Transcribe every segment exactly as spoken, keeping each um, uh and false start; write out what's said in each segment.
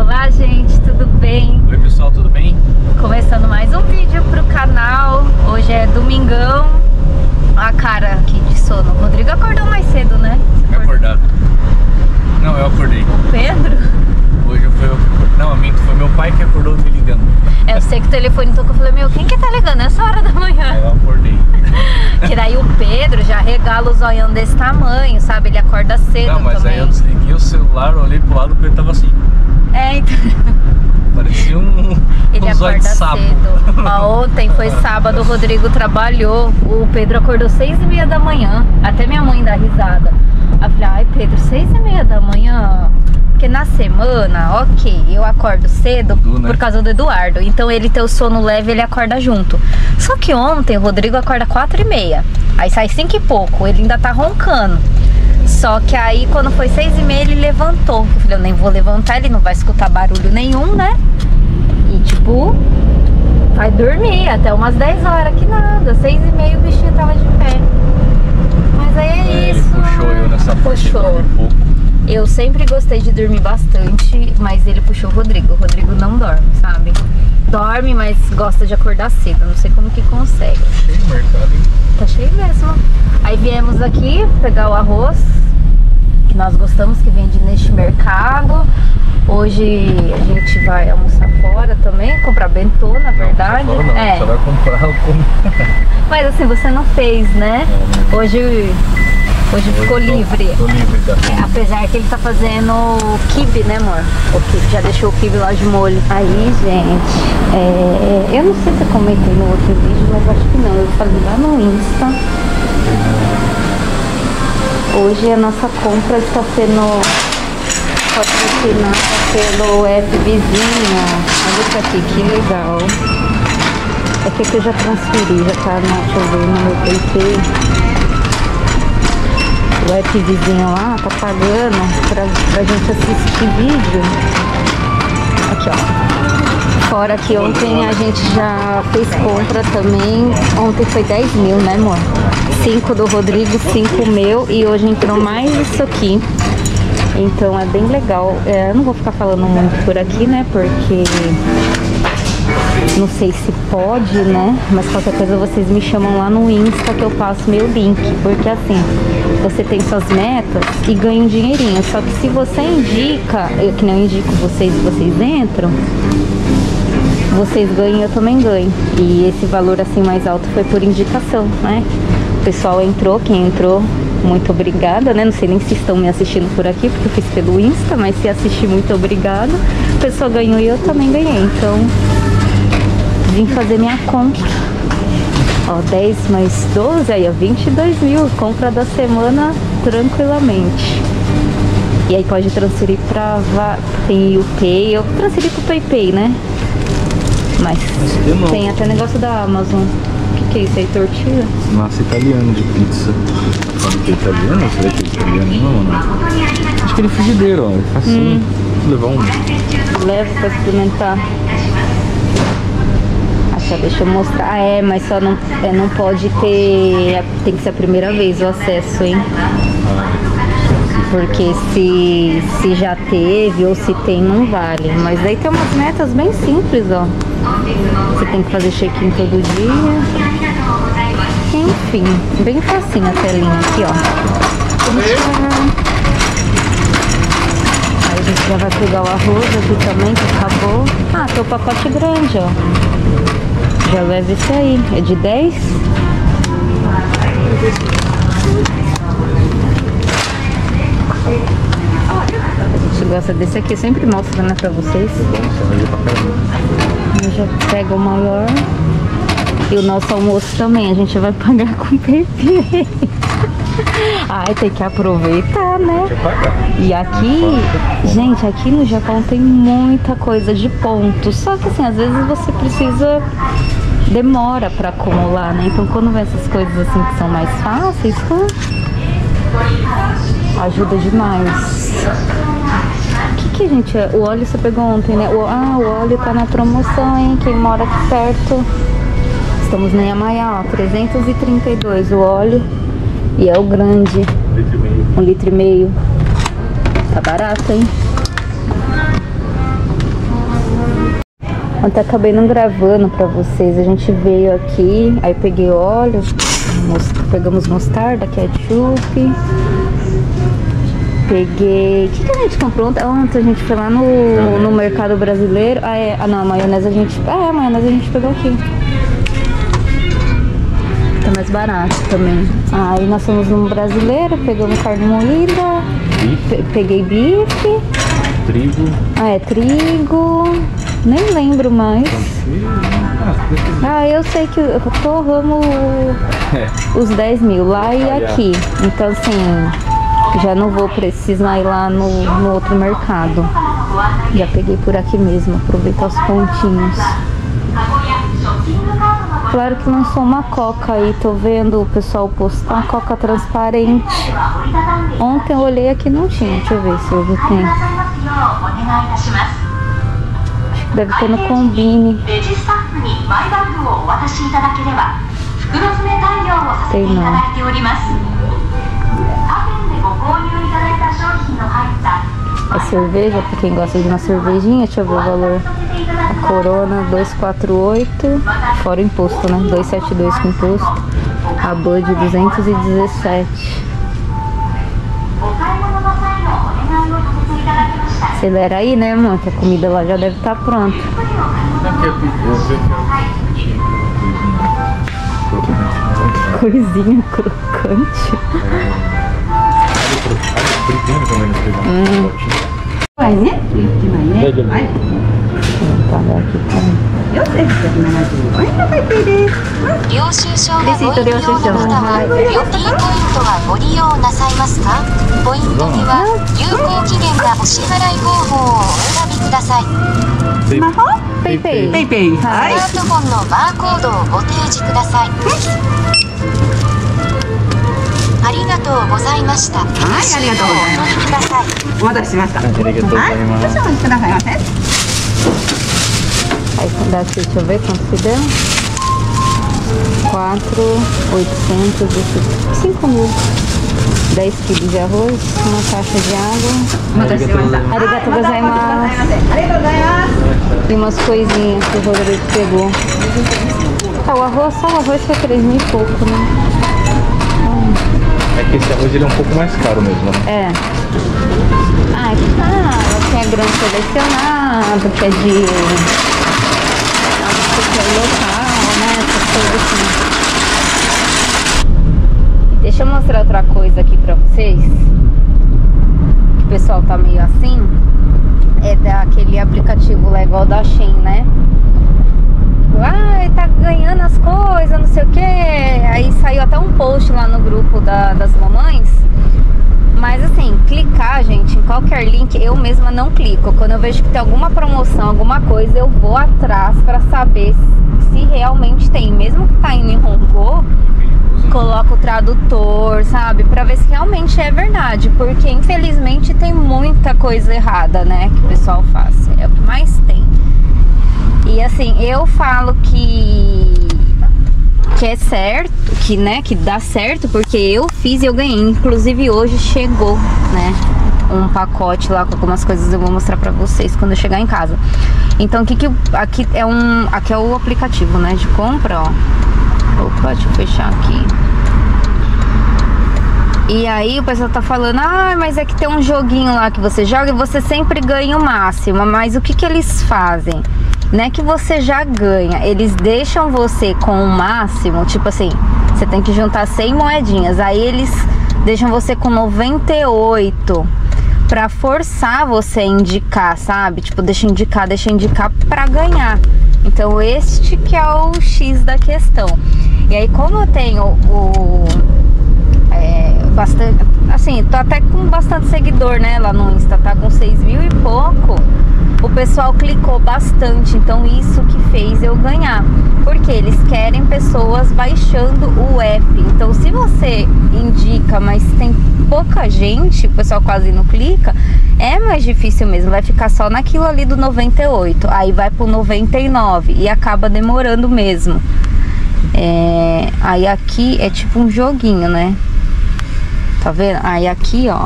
Olá, gente, tudo bem? Oi, pessoal, tudo bem? Começando mais um vídeo pro canal. Hoje é domingão. A cara aqui de sono. O Rodrigo acordou mais cedo, né? Você acordou? Acordado. Não, eu acordei. O Pedro? Hoje foi eu que acordei. Não, foi meu pai que acordou me ligando. É, eu sei que o telefone tocou. Eu falei, meu, quem que tá ligando essa hora da manhã? Eu acordei. Que daí o Pedro já regala os olhão desse tamanho, sabe? Ele acorda cedo. Não, mas também. Aí eu desliguei o celular, olhei pro lado, o Pedro tava assim. É, então... Parecia um... Ele um acorda de sapo. Cedo. Ó, ontem foi sábado, o Rodrigo trabalhou. O Pedro acordou seis e meia da manhã. Até minha mãe dá risada. Eu falei, ai Pedro, seis e meia da manhã... Porque na semana, ok, eu acordo cedo Edu, né? Por causa do Eduardo. Então ele tem o sono leve, ele acorda junto. Só que ontem o Rodrigo acorda quatro e meia. Aí sai cinco e pouco, ele ainda tá roncando. Só que aí quando foi seis e meia ele levantou. Eu falei, eu nem vou levantar, ele não vai escutar barulho nenhum, né? E tipo, vai dormir até umas dez horas, que nada. Seis e meia o bichinho tava de pé. Mas aí é, é isso. Ele puxou eu nessa puxou. Eu sempre gostei de dormir bastante, mas ele puxou o Rodrigo. O Rodrigo não dorme, sabe? Dorme, mas gosta de acordar cedo. Não sei como que consegue. Tá cheio o mercado, hein? Tá cheio mesmo. Aí viemos aqui pegar o arroz, que nós gostamos, que vende neste mercado. Hoje a gente vai almoçar fora também, comprar bentô, na verdade. Não, não, é. Você vai comprar o como. Mas assim, você não fez, né? É, Hoje... Hoje ficou tô, livre. Tô livre da é, apesar que ele tá fazendo o quibe, né, amor? O quibe, já deixou o quibe lá de molho. Aí, gente, é, eu não sei se eu comentei no outro vídeo, mas acho que não. Eu falei lá no Insta. Hoje a nossa compra está sendo patrocinada pelo App Vizinho. Olha isso aqui, que legal. É que eu já transferi, já tá no meu PayPay. O app Vizinho lá tá pagando pra, pra gente assistir vídeo. Aqui, ó. Fora que ontem a gente já fez compra também. Ontem foi dez mil, né, amor? cinco do Rodrigo, cinco meu. E hoje entrou mais isso aqui. Então é bem legal. É, eu não vou ficar falando muito por aqui, né? Porque... não sei se pode, né? Mas qualquer coisa vocês me chamam lá no Insta que eu passo meu link. Porque assim, você tem suas metas e ganha um dinheirinho. Só que se você indica, eu que não indico vocês, vocês entram, vocês ganham, eu também ganho. E esse valor assim mais alto foi por indicação, né? O pessoal entrou, quem entrou, muito obrigada, né? Não sei nem se estão me assistindo por aqui, porque eu fiz pelo Insta, mas se assistir, muito obrigada. A pessoa ganhou e eu também ganhei, então... vim fazer minha compra. Ó, dez mais doze, aí ó, vinte e dois mil. Compra da semana tranquilamente. E aí pode transferir pra PayPay. Eu transferi pro PayPay, né? Mas tem até negócio da Amazon. O que que é isso aí? Tortilha? Massa italiana de pizza. Sabe que é italiano? Será que é italiano? Não, não. Acho que ele é frigideiro, ó. Assim. Hum. Vou levar um. Levo pra experimentar. Deixa eu mostrar. Ah, é, mas só não, é, não pode ter... Tem que ser a primeira vez o acesso, hein? Porque se, se já teve ou se tem, não vale. Mas daí tem umas metas bem simples, ó. Você tem que fazer check-in todo dia. Enfim, bem facinho a telinha aqui, ó. Aí a gente já vai pegar o arroz aqui também, que acabou. Ah, tem o pacote grande, ó. Já leva isso aí, é de dez. A gente gosta desse aqui, eu sempre mostro, né, pra vocês. Eu já pego o maior. E o nosso almoço também, a gente vai pagar com P P. Ai, tem que aproveitar, né? E aqui, gente, aqui no Japão tem muita coisa de ponto. Só que assim, às vezes você precisa... demora pra acumular, né? Então quando vem essas coisas assim que são mais fáceis, hum, ajuda demais. O que que, gente, o óleo você pegou ontem, né? O, ah, o óleo tá na promoção, hein? Quem mora aqui perto. Estamos na Yamaya, ó, trezentos e trinta e dois o óleo. E é o grande. Um litro e meio. Tá barato, hein? Até acabei não gravando pra vocês. A gente veio aqui, aí peguei óleo, pegamos mostarda, ketchup. Peguei... O que, que a gente comprou ontem? Ontem a gente foi lá no, no mercado brasileiro. Ah, é. Ah, não, a maionese a gente... Ah, é, a maionese a gente pegou aqui. Tá mais barato também. Aí ah, nós fomos no brasileiro, pegamos carne moída. Bife. Peguei bife. Trigo. Ah, é, trigo. Nem lembro mais. Ah, eu sei que eu tô ramo é. os dez mil lá e aqui. Então, assim, já não vou precisar ir lá no, no outro mercado. Já peguei por aqui mesmo, aproveitar os pontinhos. Claro que lançou uma coca aí, tô vendo o pessoal postar uma coca transparente. Ontem eu olhei aqui não tinha, deixa eu ver se hoje tem. Deve ter no Combine. Sei não. A cerveja, pra quem gosta de uma cervejinha, deixa eu ver o valor. A Corona duzentos e quarenta e oito, fora o imposto, né? duzentos e setenta e dois com imposto. A Bud duzentos e dezessete. Acelera aí, né, irmão? Que a comida lá já deve estar pronta. Coisinha crocante. PayPay. PayPay. Aí daqui, deixa eu ver quanto se deu. quatro mil e oitocentos e cinco mil. dez quilos de arroz, uma caixa de água. Arigatou gozaimasu. E umas coisinhas que o Rodrigo pegou. Ah, o arroz, só o arroz foi três mil e pouco, né? Ah. É que esse arroz ele é um pouco mais caro mesmo, né? É. Ah, que caro. Tem a grão selecionada, que é de... local, né? Essas coisas assim. Deixa eu mostrar outra coisa aqui pra vocês. O pessoal tá meio assim. É daquele aplicativo legal da Shein, né? Ah, tá ganhando as coisas, não sei o que. Aí saiu até um post lá no grupo da, das mamães. Mas assim, clicar, gente, em qualquer link, eu mesma não clico. Quando eu vejo que tem alguma promoção, alguma coisa, eu vou atrás pra saber se realmente tem. Mesmo que tá indo em Hongo, coloco o tradutor, sabe? Pra ver se realmente é verdade. Porque, infelizmente, tem muita coisa errada, né? Que o pessoal faz. É o que mais tem. E assim, eu falo que... que é certo, que, né, que dá certo, porque eu fiz e eu ganhei. Inclusive hoje chegou, né, um pacote lá com algumas coisas, eu vou mostrar pra vocês quando eu chegar em casa. Então, que que, aqui, é um, aqui é o aplicativo, né, de compra, ó. Opa, deixa eu fechar aqui. E aí o pessoal tá falando, ah, mas é que tem um joguinho lá que você joga e você sempre ganha o máximo. Mas o que que eles fazem? Não é que você já ganha, eles deixam você com o máximo, tipo assim, você tem que juntar cem moedinhas, aí eles deixam você com noventa e oito pra forçar você a indicar, sabe? Tipo, deixa indicar, deixa indicar pra ganhar. Então este que é o X da questão. E aí como eu tenho o... é, bastante, assim, tô até com bastante seguidor, né, lá no Insta, tá com seis mil e pouco. O pessoal clicou bastante, então isso que fez eu ganhar. Porque eles querem pessoas baixando o app. Então se você indica, mas tem pouca gente, o pessoal quase não clica, é mais difícil mesmo, vai ficar só naquilo ali do noventa e oito. Aí vai pro noventa e nove e acaba demorando mesmo. É... aí aqui é tipo um joguinho, né? Tá vendo? Aí aqui, ó,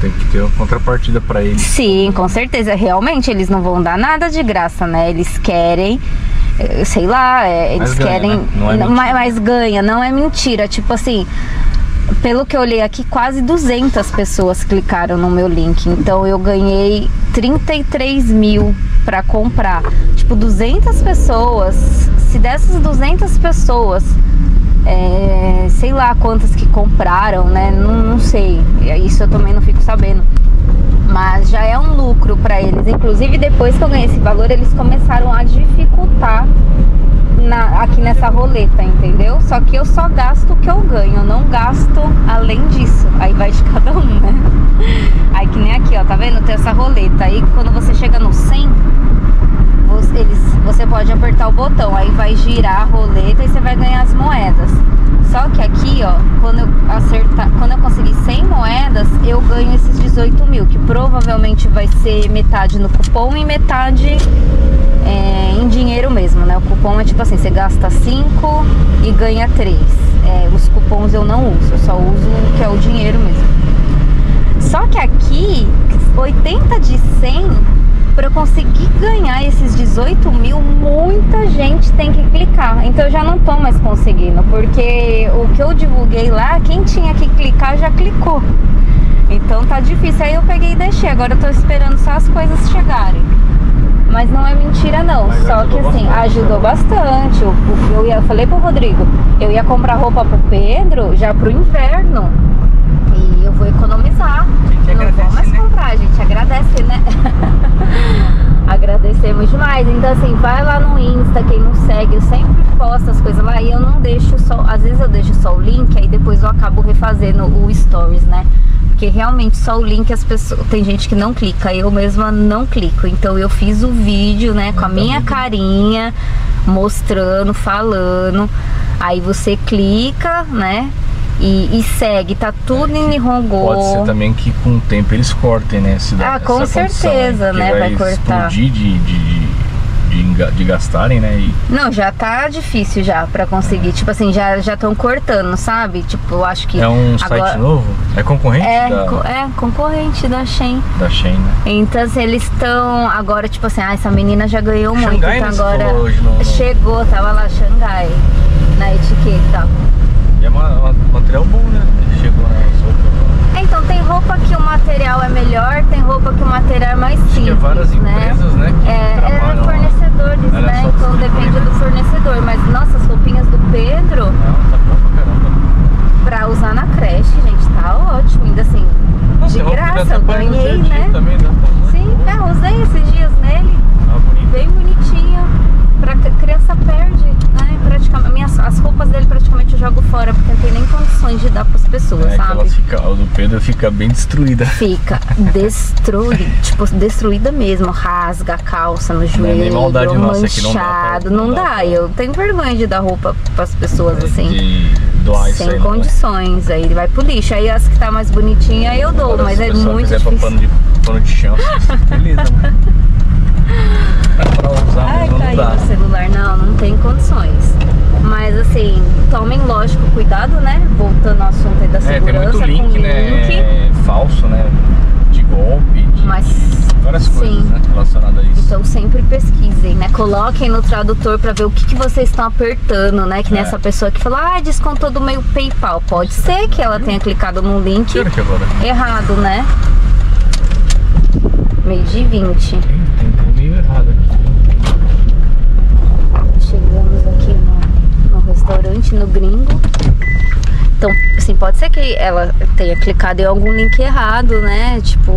tem que ter uma contrapartida para eles. Sim, com certeza. Realmente eles não vão dar nada de graça, né? Eles querem, sei lá, eles mas querem, ganha, né? Não é mentira. Mas ganha, não é mentira. Tipo assim, pelo que eu olhei aqui, quase duzentas pessoas clicaram no meu link. Então eu ganhei trinta e três mil para comprar. Tipo, duzentas pessoas. Se dessas duzentas pessoas, é, sei lá quantas que compraram, né? Não, não sei. Isso eu também não fico sabendo. Mas já é um lucro para eles. Inclusive, depois que eu ganhei esse valor, eles começaram a dificultar Na, aqui nessa roleta, entendeu? Só que eu só gasto o que eu ganho, eu não gasto além disso. Aí vai de cada um, né? Aí que nem aqui, ó, tá vendo? Tem essa roleta. Aí quando você chega no cem, você, eles, você pode apertar o botão, aí vai girar a roleta e você vai ganhar as moedas. Só que aqui, ó, quando eu acertar, quando eu conseguir cem moedas, eu ganho esses dezoito mil, que provavelmente vai ser metade no cupom e metade é, em dinheiro mesmo, né? O cupom é tipo assim, você gasta cinco e ganha três. É, os cupons eu não uso, eu só uso o que é o dinheiro mesmo. Só que aqui, oitenta de cem, para eu conseguir ganhar esses dezoito mil, muita gente tem que clicar. Então eu já não tô mais conseguindo, porque o que eu divulguei lá, quem tinha que clicar já clicou. Então tá difícil. Aí eu peguei e deixei, agora eu tô esperando só as coisas chegarem. Mas não é mentira não, mas só que assim, bastante. ajudou bastante. Eu, eu, ia, eu falei pro Rodrigo, eu ia comprar roupa pro Pedro já pro inverno. E eu vou economizar. Não agradece, vou mais né? comprar, a gente agradece, né? Agradecemos demais. Então assim, vai lá no Insta, quem não segue, eu sempre posto as coisas lá. E eu não deixo só, às vezes eu deixo só o link, aí depois eu acabo refazendo o stories, né? Porque realmente só o link as pessoas, tem gente que não clica, eu mesma não clico. Então eu fiz o vídeo, né, com a minha carinha, mostrando, falando. Aí você clica, né? E, e segue, tá tudo em Nihongo. Pode ser também que com o tempo eles cortem, né? Se dá, ah, com certeza, aí, né? Vai, vai cortar. De, de, de, de, de gastarem, né? E... Não, já tá difícil já pra conseguir. É. Tipo assim, já estão cortando, sabe? Tipo, acho que... É um agora... site novo? É concorrente? É, da... co é concorrente da Shein. Da Shein, né? Então, assim, eles estão agora, tipo assim, ah, essa menina já ganhou muito. Xangai, então agora hoje, não, não. Chegou, tava lá, Xangai, na etiqueta. E é material bom, né? Ele chegou na roupa. Então, tem roupa que o material é melhor, tem roupa que o material é mais simples, é várias empresas, né? né que é, é fornecedores, lá. né? Então depende né? do fornecedor. Mas, nossa, as roupinhas do Pedro... Não, tá bom pra caramba. Pra usar na creche, gente, tá ótimo. Ainda assim, nossa, de graça, eu ganhei, né? Também, né? Sim, é, usei esses dias nele. Tá bonito. Bem bonitinho. Pra criança perde, né? Praticamente, minhas, as roupas dele praticamente eu jogo fora, porque não tem nem condições de dar pras pessoas, é, sabe? Elas fica, o do Pedro fica bem destruída. Fica destruída, tipo, destruída mesmo. Rasga a calça no joelho, não é manchado. Não dá, não dá, dá. Eu tenho vergonha de dar roupa pras pessoas é, assim. De doar sem isso aí, condições. Não é? Aí ele vai pro lixo. Aí as que tá mais bonitinha eu dou, agora, mas é muito difícil. Pra pano de, pano de chão, beleza, mano. Pra usar, Ai, mas não caiu dá. o celular, não, não tem condições. Mas assim, tomem, lógico, cuidado, né? Voltando ao assunto aí da segurança. É, tem muito link, link. né? Falso, né? De golpe, de, mas, de várias sim. coisas, né? Relacionadas a isso. Então sempre pesquisem, né? Coloquem no tradutor pra ver o que, que vocês estão apertando, né? Que é. nessa pessoa que falou, ah, descontou do meio PayPal. Pode Isso ser que ela viu? tenha clicado num link errado, né? meio dia e vinte. Tem meio errado aqui. Chegamos aqui no, no restaurante, no gringo. Então, assim, pode ser que ela tenha clicado em algum link errado, né? Tipo,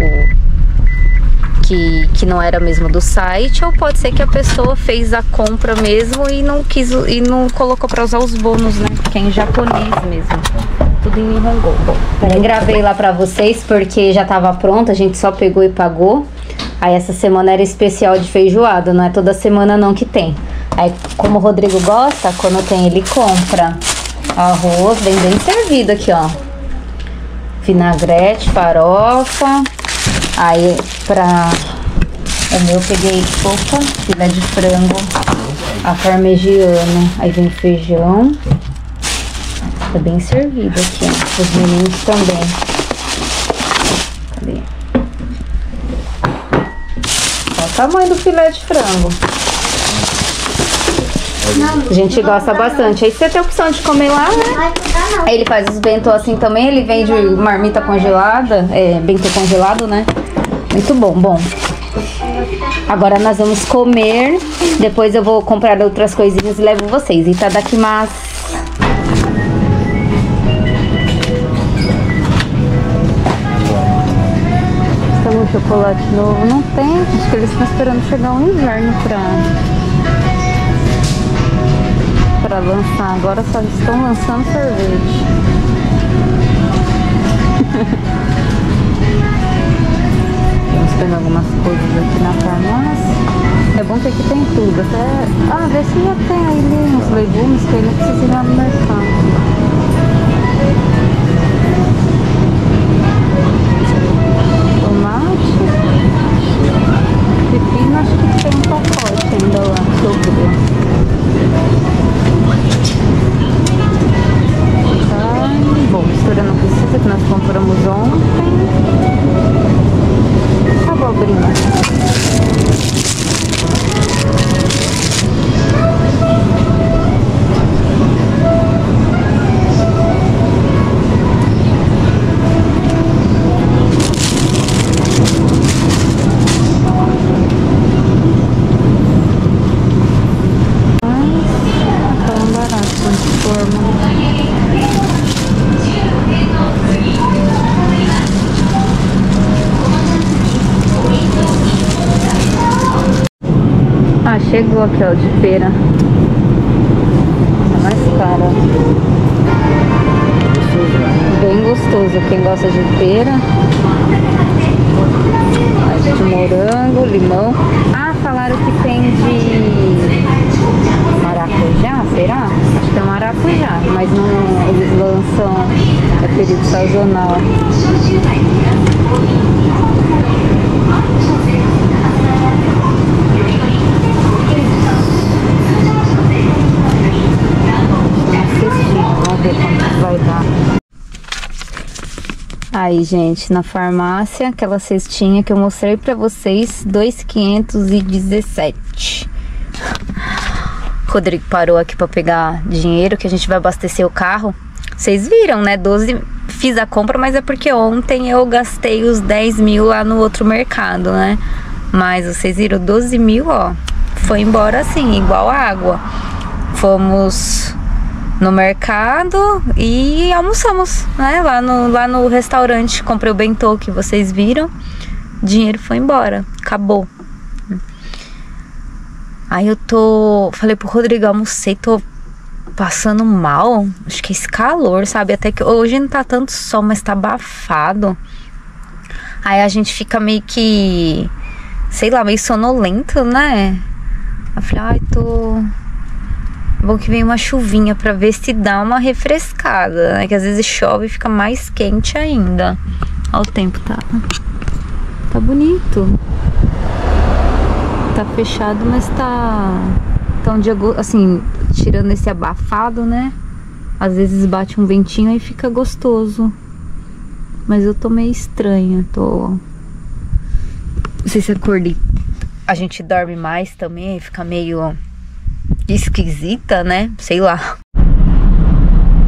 que, que não era mesmo do site. Ou pode ser que a pessoa fez a compra mesmo e não quis e não colocou pra usar os bônus, né? Que é em japonês mesmo. Tudo em Nihongo. Eu gravei lá pra vocês porque já tava pronta, a gente só pegou e pagou. Aí essa semana era especial de feijoada, não é toda semana não que tem. Aí como o Rodrigo gosta, quando tem ele compra arroz bem bem servido aqui, ó. Vinagrete, farofa. Aí pra... O meu eu peguei, opa, filé de frango a parmegiana. Aí vem feijão. Tá bem servido aqui, ó. Os meninos também. Cadê? tamanho do filé de frango. A gente gosta bastante. Aí você tem a opção de comer lá, né? Aí ele faz os bentô assim também. Ele vende marmita congelada, é, bentô congelado, né? Muito bom, bom. Agora nós vamos comer. Depois eu vou comprar outras coisinhas e levo vocês. Itadakimasu. Chocolate novo não tem, acho que eles estão esperando chegar um inverno pra, pra lançar, agora só estão lançando sorvete. Vamos pegar algumas coisas aqui na farmácia, é bom que aqui tem tudo, até, ah, vê se já tem ali uns legumes que ainda precisa ir lá no mercado. Pepino, acho que tem um pacote ainda lá, sobre. Tá, bom, mistura não precisa, que nós compramos ontem. Abobrinha. Chegou aqui, ó, de feira. É mais cara. Bem gostoso. Quem gosta de feira. De morango, limão. Ah, falaram que tem de maracujá, será? Acho que é maracujá, mas não, eles lançam, é período sazonal. Aí, gente, na farmácia, aquela cestinha que eu mostrei pra vocês, dois mil quinhentos e dezessete. Rodrigo parou aqui pra pegar dinheiro, que a gente vai abastecer o carro. Vocês viram, né? doze, fiz a compra, mas é porque ontem eu gastei os dez mil lá no outro mercado, né? Mas vocês viram, doze mil, ó, foi embora assim, igual água. Fomos no mercado e almoçamos, né? Lá no, lá no restaurante, comprei o bentô que vocês viram. O dinheiro foi embora, acabou. Aí eu tô... Falei pro Rodrigo, almocei, tô passando mal. Acho que é esse calor, sabe? Até que hoje não tá tanto sol, mas tá abafado. Aí a gente fica meio que... Sei lá, meio sonolento, né? Aí eu falei, ai, tô... Bom que vem uma chuvinha pra ver se dá uma refrescada, né? Que às vezes chove e fica mais quente ainda. Olha o tempo, tá... Tá bonito. Tá fechado, mas tá... Tá um dia, assim, tirando esse abafado, né? Às vezes bate um ventinho e fica gostoso. Mas eu tô meio estranha, tô... Não sei se acordei. A gente dorme mais também, fica meio... esquisita, né? Sei lá.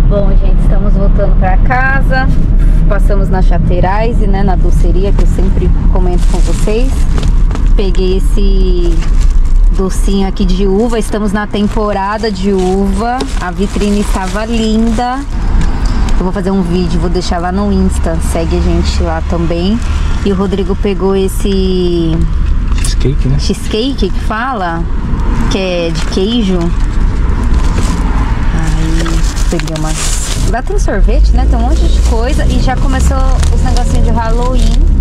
Bom, gente, estamos voltando para casa. Passamos na Chateraise, né? Na doceria que eu sempre comento com vocês. Peguei esse docinho aqui de uva. Estamos na temporada de uva. A vitrine estava linda. Eu vou fazer um vídeo, vou deixar lá no Insta. Segue a gente lá também. E o Rodrigo pegou esse... Cheesecake, né? Cheesecake que fala... que é de queijo. Aí peguei umas... Lá tem sorvete, né? Tem um monte de coisa. E já começou os negocinhos de Halloween.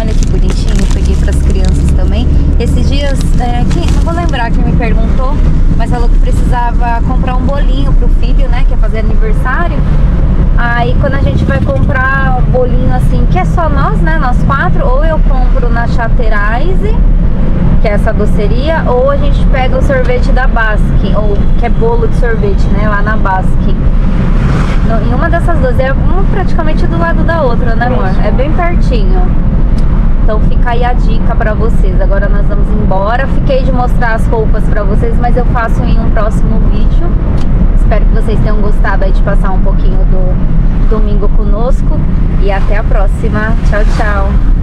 Olha que bonitinho. Peguei para as crianças também. Esses dias, é, que, não vou lembrar quem me perguntou, mas falou que precisava comprar um bolinho pro filho, né? Que é fazer aniversário. Aí quando a gente vai comprar bolinho assim, que é só nós, né? Nós quatro. Ou eu compro na Chateraise, que é essa doceria, ou a gente pega o sorvete da Basque, ou que é bolo de sorvete, né, lá na Basque. Em uma dessas duas, é uma praticamente do lado da outra, né, amor? É bem pertinho. Então fica aí a dica pra vocês. Agora nós vamos embora. Fiquei de mostrar as roupas pra vocês, mas eu faço em um próximo vídeo. Espero que vocês tenham gostado aí de passar um pouquinho do domingo conosco. E até a próxima. Tchau, tchau.